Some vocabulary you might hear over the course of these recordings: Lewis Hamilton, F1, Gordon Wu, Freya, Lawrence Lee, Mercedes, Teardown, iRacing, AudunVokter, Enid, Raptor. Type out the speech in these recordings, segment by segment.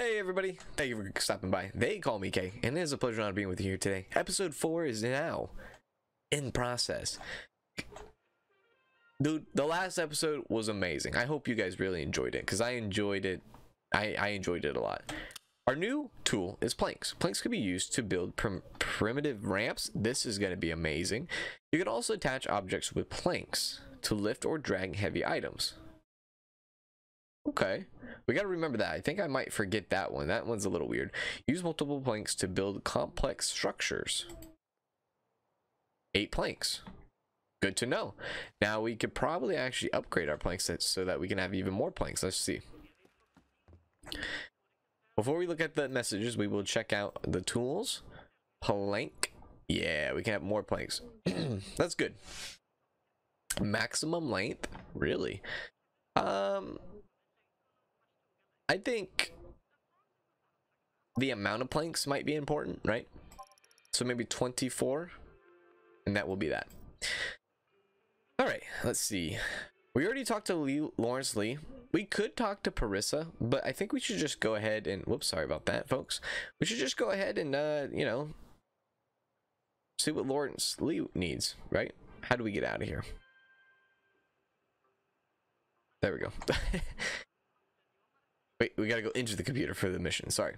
Hey everybody, thank you for stopping by. They call me K, and it is a pleasure not being with you here today. Episode 4 is now in process. Dude, the last episode was amazing. I hope you guys really enjoyed it, because I enjoyed it. I enjoyed it a lot. Our new tool is planks. Planks can be used to build primitive ramps. This is going to be amazing. You can also attach objects with planks to lift or drag heavy items. Okay, we got to remember that. I think I might forget that one. That one's a little weird. Use multiple planks to build complex structures. 8 planks. Good to know. Now we could probably actually upgrade our planks so that we can have even more planks. Let's see. Before we look at the messages, we will check out the tools. Plank. Yeah, we can have more planks. That's good. Maximum length. Really? I think the amount of planks might be important, right? So maybe 24. And that will be that. All right, let's see. We already talked to Lawrence Lee. We could talk to Parissa, but I think we should just go ahead and, whoops, sorry about that, folks. We should just go ahead and, you know, see what Lawrence Lee needs, right? How do we get out of here? There we go. Wait, we gotta go into the computer for the mission, sorry.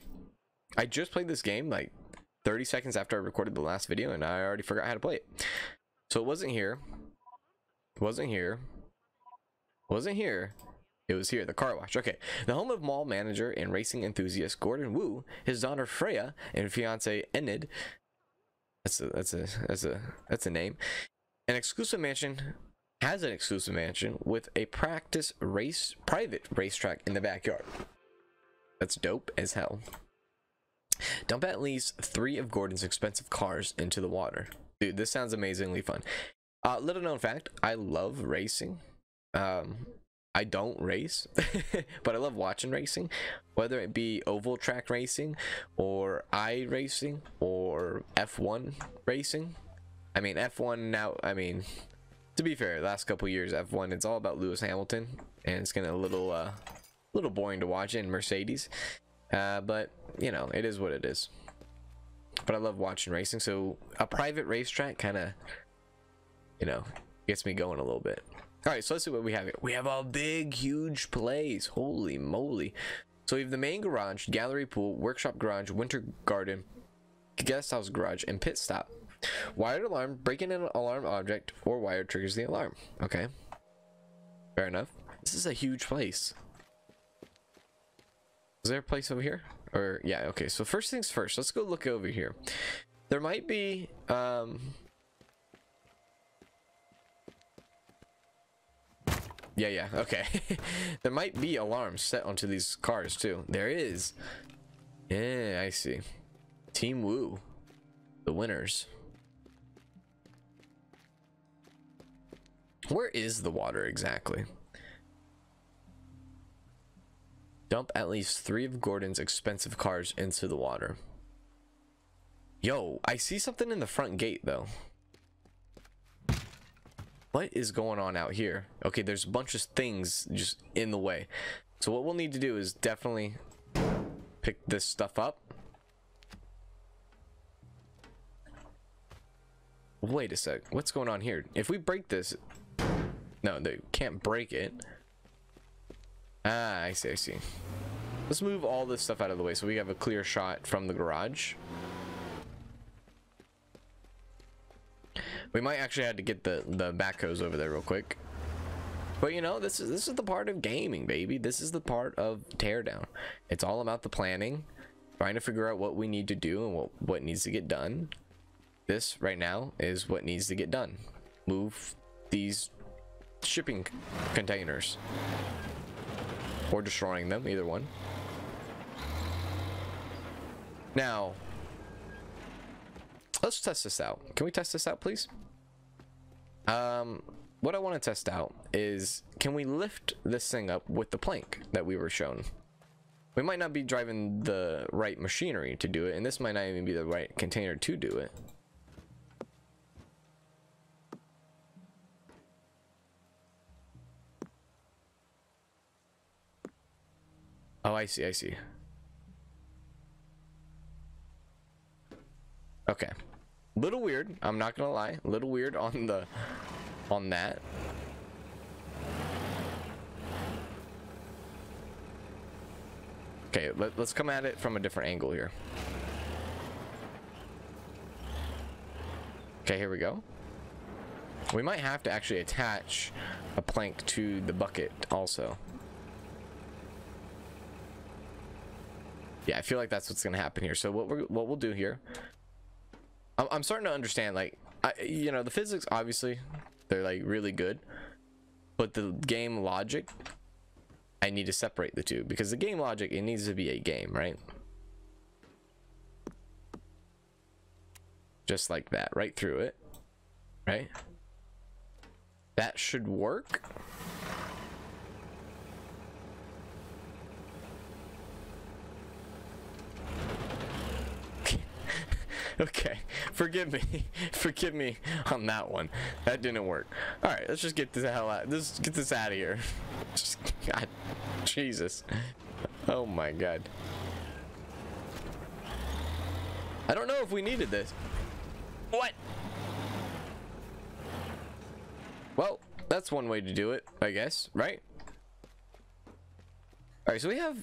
I just played this game like 30 seconds after I recorded the last video, and I already forgot how to play it. So it wasn't here. It wasn't here. It wasn't here. It was here, the car wash. Okay, the home of mall manager and racing enthusiast Gordon Wu, his daughter Freya, and fiance Enid. That's a name. Has an exclusive mansion with a private racetrack in the backyard. That's dope as hell. Dump at least 3 of Gordon's expensive cars into the water. Dude, this sounds amazingly fun. Little known fact, I love racing. I don't race, but I love watching racing, whether it be oval track racing or iRacing or F1 racing. I mean, F1 now, I mean, to be fair, the last couple years F1, it's all about Lewis Hamilton, and it's getting a little boring to watch in Mercedes, but you know, it is what it is. But I love watching racing, so a private racetrack kind of, you know, gets me going a little bit. All right, so let's see what we have here. We have a big, huge place. Holy moly. So we have the main garage, gallery pool, workshop garage, winter garden, guest house garage, and pit stop. Wired alarm, breaking an alarm object or wire triggers the alarm. Okay. Fair enough. This is a huge place. Is there a place over here? Or, yeah, okay. So first things first, let's go look over here. There might be, yeah, okay. There might be alarms set onto these cars too. There is. Yeah, I see. Team Wu, the winners. Where is the water exactly? Dump at least 3 of Gordon's expensive cars into the water. Yo, I see something in the front gate though. What is going on out here? Okay, there's a bunch of things just in the way. So what we'll need to do is definitely pick this stuff up. Wait a sec. What's going on here? If we break this... No, they can't break it. Ah, I see, I see. Let's move all this stuff out of the way so we have a clear shot from the garage. We might actually have to get the backhoes over there real quick. But you know, this is the part of gaming, baby. This is the part of Teardown. It's all about the planning, trying to figure out what we need to do and what needs to get done. This right now is what needs to get done. Move these shipping containers. Or destroying them, either one. Now... let's test this out. Can we test this out, please? What I want to test out is, can we lift this thing up with the plank that we were shown? We might not be driving the right machinery to do it, and this might not even be the right container to do it. Oh, I see, I see. Okay, little weird, I'm not gonna lie, little weird on the that. Okay, let's come at it from a different angle here. Okay, here we go. We might have to actually attach a plank to the bucket also. Yeah, I feel like that's what's gonna happen here. So what we'll do here, I'm starting to understand, like, you know, the physics, obviously they're like really good, but the game logic, I need to separate the two, because the game logic, it needs to be a game, right? Just like that, right through it, right? That should work. Okay, forgive me. Forgive me on that one. That didn't work. All right, let's just get this hell out. Let's get this out of here. Just, God, Jesus. Oh my God. I don't know if we needed this. What? Well, that's one way to do it, I guess, right? All right, so we have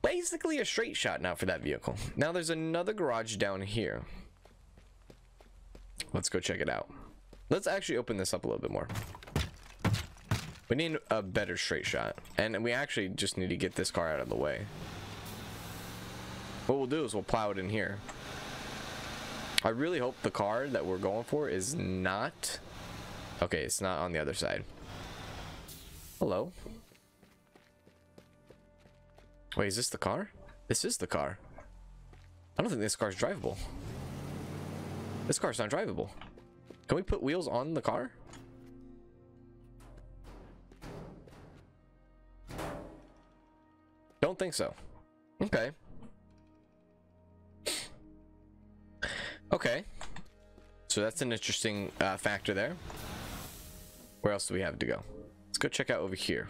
basically a straight shot now for that vehicle. Now there's another garage down here. Let's go check it out. Let's actually open this up a little bit more. We need a better straight shot, and we actually just need to get this car out of the way. What we'll do is we'll plow it in here. I really hope the car that we're going for is not... okay, it's not on the other side. Hello. Wait, is this the car? This is the car. I don't think this car's drivable. This car's not drivable. Can we put wheels on the car? Don't think so. Okay. Okay. So that's an interesting factor there. Where else do we have to go? Let's go check out over here.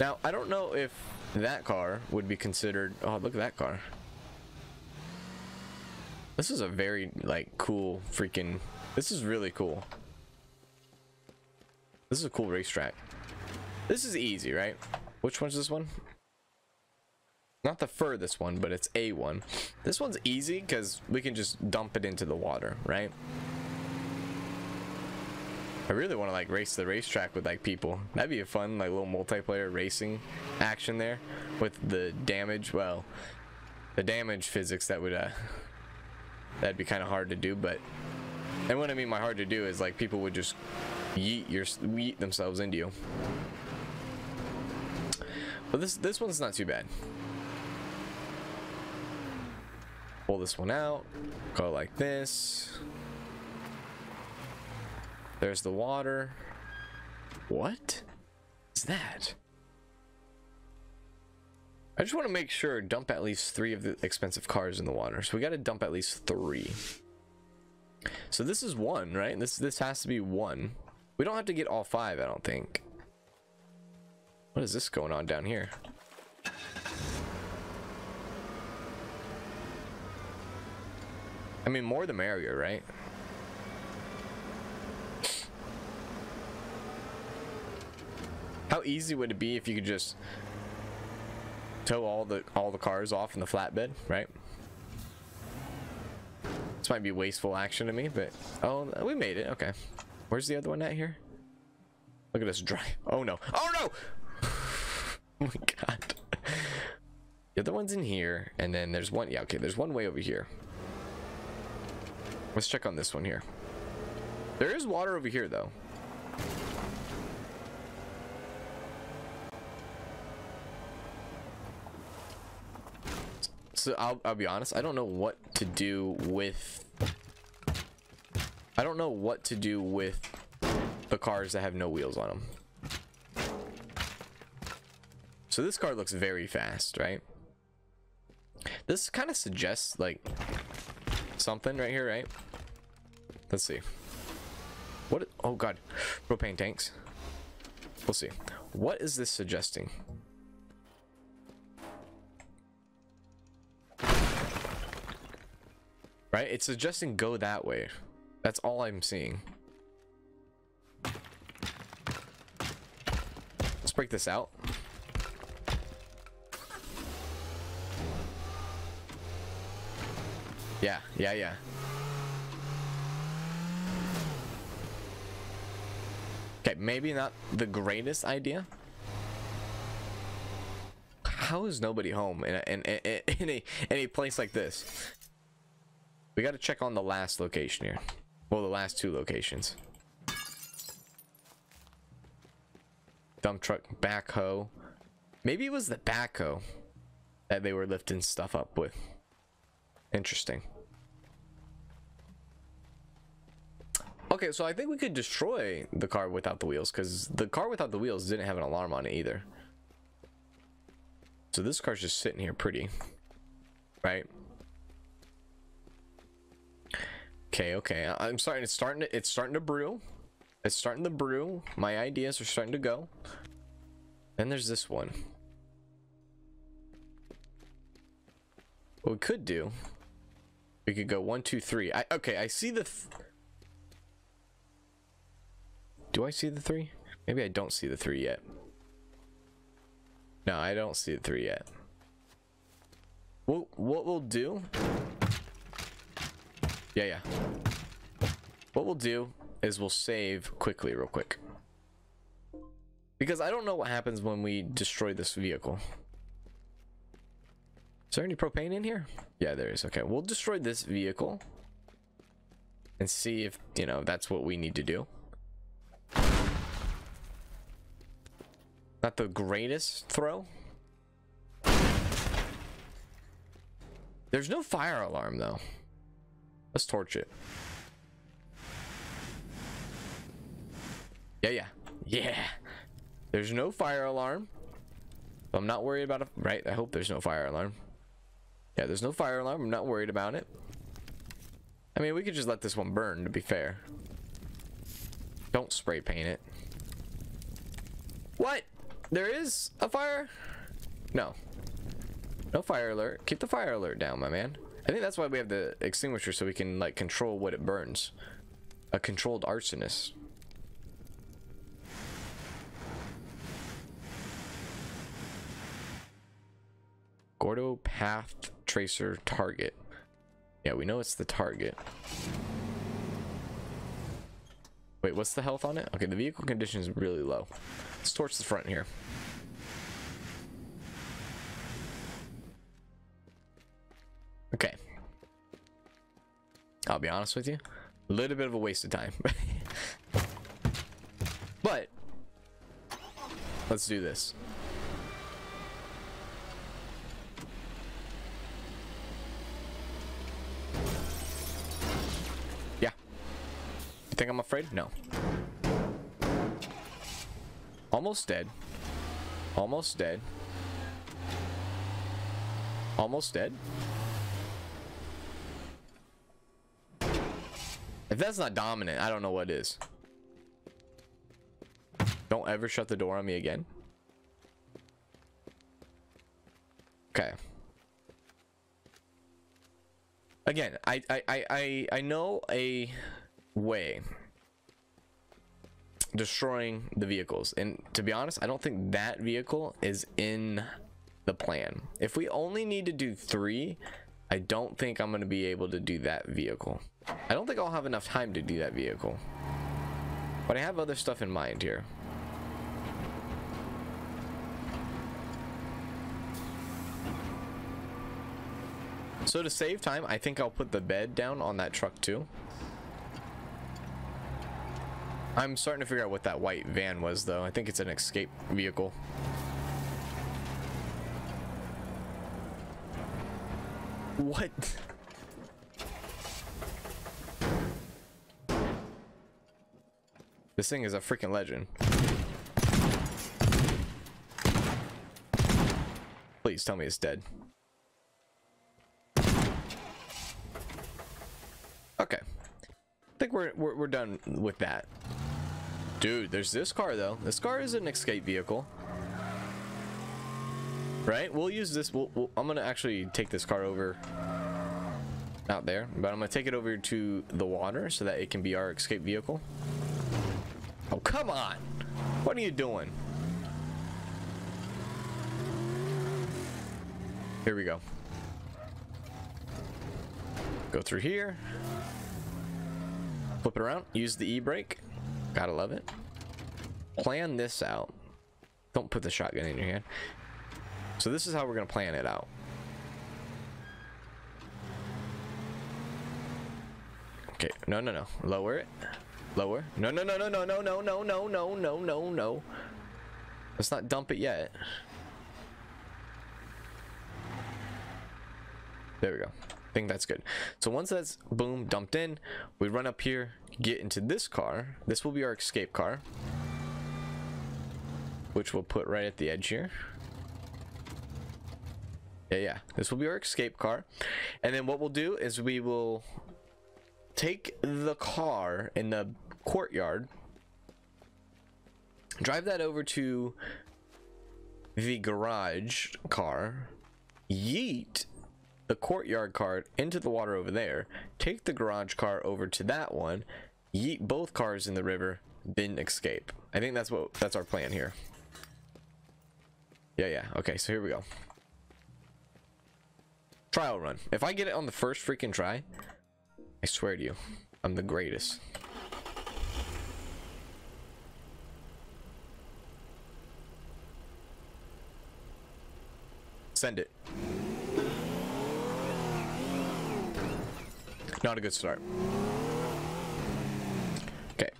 Now, I don't know if that car would be considered... oh, look at that car. This is a very, like, cool freaking... this is really cool. This is a cool racetrack. This is easy, right? Which one's this one? Not the furthest one, but it's A1. This one's easy because we can just dump it into the water, right? I really want to, like, race the racetrack with, like, people. That'd be a fun, like, little multiplayer racing action there with the damage. Well, the damage physics, that would that'd be kind of hard to do. But, and what I mean by hard to do is, like, people would just yeet themselves into you. But this one's not too bad. Pull this one out, go like this. There's the water. What is that? I just want to make sure, dump at least 3 of the expensive cars in the water. So we got to dump at least 3. So this is 1, right? This has to be 1. We don't have to get all 5, I don't think. What is this going on down here? I mean, more the merrier, right? How easy would it be if you could just tow all the cars off in the flatbed, right? This might be wasteful action to me, but oh, we made it. Okay, where's the other one at here? Look at us drive. Oh no! Oh no! Oh my God! The other one's in here, and then there's one. Yeah, okay. There's one way over here. Let's check on this one here. There is water over here, though. So I'll be honest, I don't know what to do with the cars that have no wheels on them. So this car looks very fast, right? This kind of suggests like something right here, right? Let's see. What? Oh God, propane tanks. We'll see. What is this suggesting? right? It's suggesting go that way. That's all I'm seeing. Let's break this out. Yeah, yeah, yeah. Okay, maybe not the greatest idea. How is nobody home in a place like this? We gotta check on the last location here. Well, the last two locations. Dump truck, backhoe. Maybe it was the backhoe that they were lifting stuff up with. Interesting. Okay, so I think we could destroy the car without the wheels, because the car without the wheels didn't have an alarm on it either. So this car's just sitting here pretty, right? Okay, okay. I'm starting. It's starting to brew. It's starting to brew. My ideas are starting to go. Then there's this one. What we could do, we could go 1, 2, 3. Okay, I see the. Do I see the 3? Maybe I don't see the 3 yet. No, I don't see the 3 yet. Well, what we'll do? Yeah, yeah. What we'll do is we'll save quickly, real quick, because I don't know what happens when we destroy this vehicle. Is there any propane in here? Yeah, there is. Okay, we'll destroy this vehicle and see if, you know, that's what we need to do. Not the greatest throw. There's no fire alarm, though. Let's torch it. Yeah, yeah. Yeah. There's no fire alarm. I'm not worried about it. Right, I hope there's no fire alarm. Yeah, there's no fire alarm. I'm not worried about it. I mean, we could just let this one burn, to be fair. Don't spray paint it. What? There is a fire? No. No fire alert. Keep the fire alert down, my man. I think that's why we have the extinguisher, so we can, like, control what it burns. A controlled arsonist. Gordo path tracer target. Yeah, we know it's the target. Wait, what's the health on it? Okay, the vehicle condition is really low. Let's torch the front here. Okay. I'll be honest with you. A little bit of a waste of time. But let's do this. Yeah. You think I'm afraid? No. Almost dead. Almost dead. Almost dead. If that's not dominant, I don't know what is. Don't ever shut the door on me again. Okay. Again, I know a way. Destroying the vehicles, and to be honest, I don't think that vehicle is in the plan. If we only need to do 3, I don't think I'm gonna be able to do that vehicle. I don't think I'll have enough time to do that vehicle, but I have other stuff in mind here. So to save time, I think I'll put the bed down on that truck too. I'm starting to figure out what that white van was, though. I think it's an escape vehicle. What? This thing is a freaking legend. Please tell me it's dead. Okay. I think we're done with that. Dude, there's this car, though. This car is an escape vehicle. Right? We'll use this. I'm going to actually take this car over out there, but I'm gonna take it over to the water so that it can be our escape vehicle. Oh, come on, what are you doing? Here we go. Go through here, flip it around, use the e-brake. Gotta love it. Plan this out. Don't put the shotgun in your hand. So this is how we're gonna plan it out. Okay, no, no, no. Lower it. Lower. No, no, no, no, no, no, no, no, no, no, no, no, no. Let's not dump it yet. There we go. I think that's good. So once that's, boom, dumped in, we run up here, get into this car. This will be our escape car, which we'll put right at the edge here. Yeah, yeah. This will be our escape car. And then what we'll do is we will take the car in the courtyard, drive that over to the garage car, yeet the courtyard car into the water over there, take the garage car over to that one, yeet both cars in the river, then escape. I think that's our plan here. Yeah, yeah. Okay, so here we go. Trial run. If I get it on the first freaking try, I swear to you, I'm the greatest. Send it. Not a good start. Okay.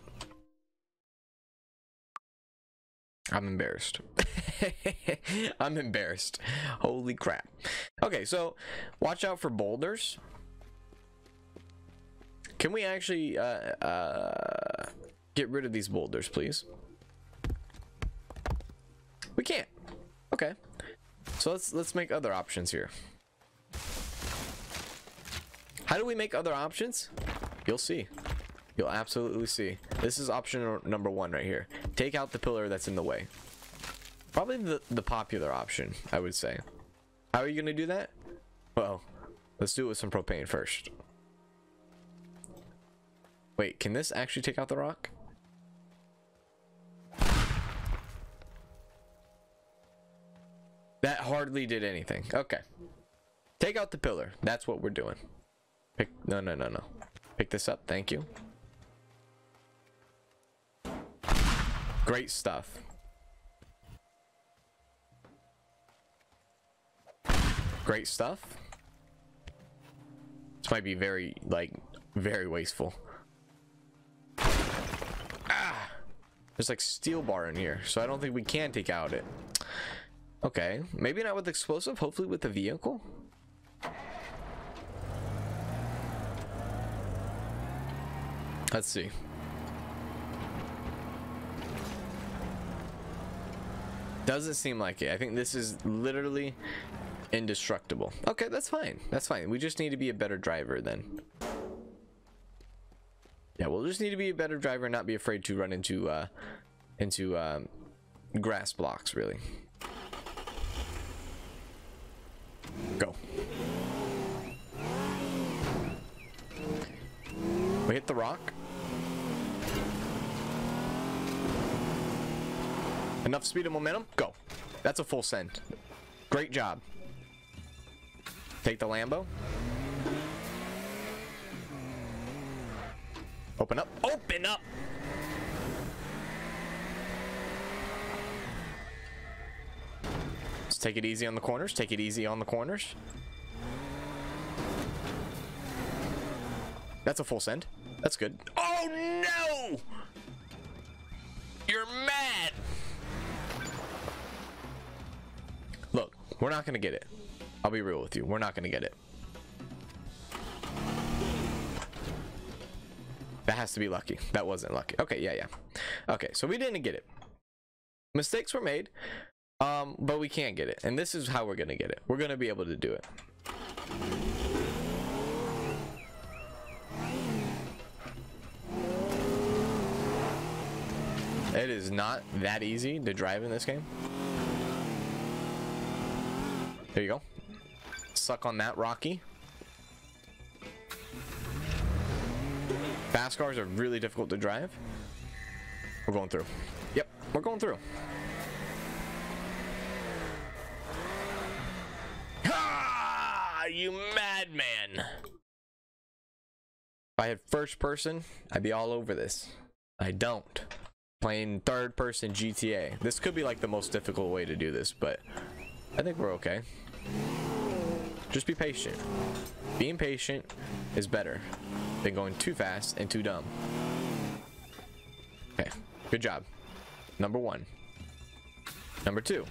I'm embarrassed. I'm embarrassed. Holy crap. Okay, so watch out for boulders. Can we actually get rid of these boulders, please? We can't. Okay. So let's make other options here. How do we make other options? You'll see. You'll absolutely see. This is option number one right here. Take out the pillar that's in the way. Probably the popular option, I would say. How are you going to do that? Well, let's do it with some propane first. Wait, can this actually take out the rock? That hardly did anything. Okay. Take out the pillar. That's what we're doing. Pick, no, no, no, no. Pick this up. Thank you. Great stuff. Great stuff. This might be very, like, very wasteful. Ah! There's like steel bar in here, so I don't think we can take out it. Okay, maybe not with explosive, hopefully with the vehicle. Let's see. Doesn't seem like it. I think this is literally indestructible. Okay, that's fine. That's fine. We just need to be a better driver then. Yeah, we'll just need to be a better driver and not be afraid to run into grass blocks, really. Go. We hit the rock. Enough speed and momentum. Go. That's a full send. Great job. Take the Lambo. Open up. Open up! Let's take it easy on the corners. Take it easy on the corners. That's a full send. That's good. Oh, no! You're mad! Look, we're not going to get it. I'll be real with you. We're not going to get it. That has to be lucky. That wasn't lucky. Okay, yeah, yeah. Okay, so we didn't get it. Mistakes were made, but we can't get it. And this is how we're going to get it. We're going to be able to do it. It is not that easy to drive in this game. There you go. Suck on that, Rocky. Fast cars are really difficult to drive. We're going through. Yep, we're going through. Ah, you madman. If I had first person, I'd be all over this. I don't. Playing third person GTA. This could be like the most difficult way to do this, but I think we're okay. Just be patient. Being patient is better than going too fast and too dumb. Okay, good job. Number one. Number two.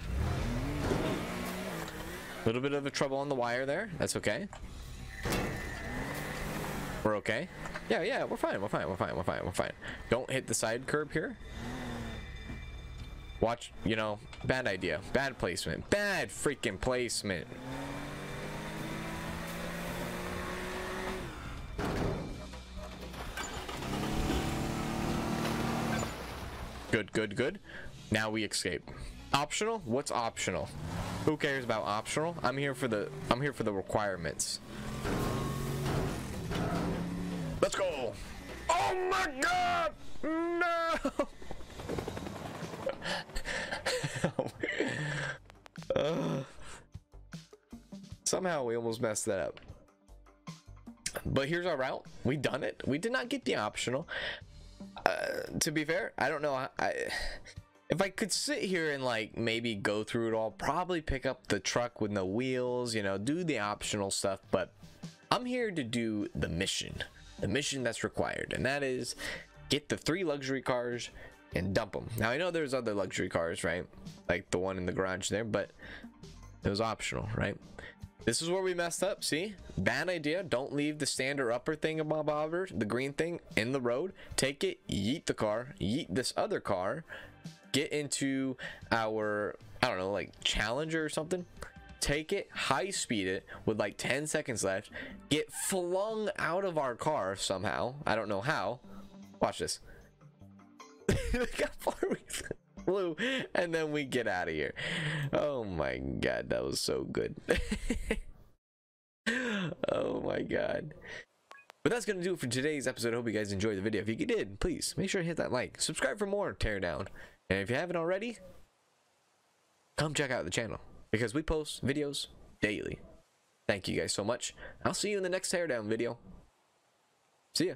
A little bit of a trouble on the wire there. That's okay. We're okay. Yeah, yeah, we're fine. We're fine. We're fine. We're fine. We're fine. Don't hit the side curb here. Watch, you know, bad idea. Bad placement. Bad freaking placement. Good, good, good. Now we escape. Optional? What's optional? Who cares about optional? I'm here for the requirements. Let's go. Oh my god! No! Somehow we almost messed that up. But here's our route. We done it. We did not get the optional. To be fair, I don't know. If I could sit here and like maybe go through it all, probably pick up the truck with no wheels, you know, do the optional stuff, but I'm here to do the mission that's required, and that is get the 3 luxury cars and dump them. Now I know there's other luxury cars, right? Like the one in the garage there, but it was optional, right? This is where we messed up, see? Bad idea. Don't leave the standard upper thing of Bob Hover, the green thing, in the road. Take it, yeet the car, yeet this other car, get into our, I don't know, like Challenger or something. Take it, high speed it with like 10 seconds left, get flung out of our car somehow. I don't know how. Watch this. Look how far we flew, and then we get out of here. Oh my god, that was so good. Oh my god. But that's gonna do it for today's episode. I hope you guys enjoyed the video. If you did, please make sure to hit that like, subscribe for more Teardown, and if you haven't already, come check out the channel because we post videos daily. Thank you guys so much. I'll see you in the next Teardown video. See ya.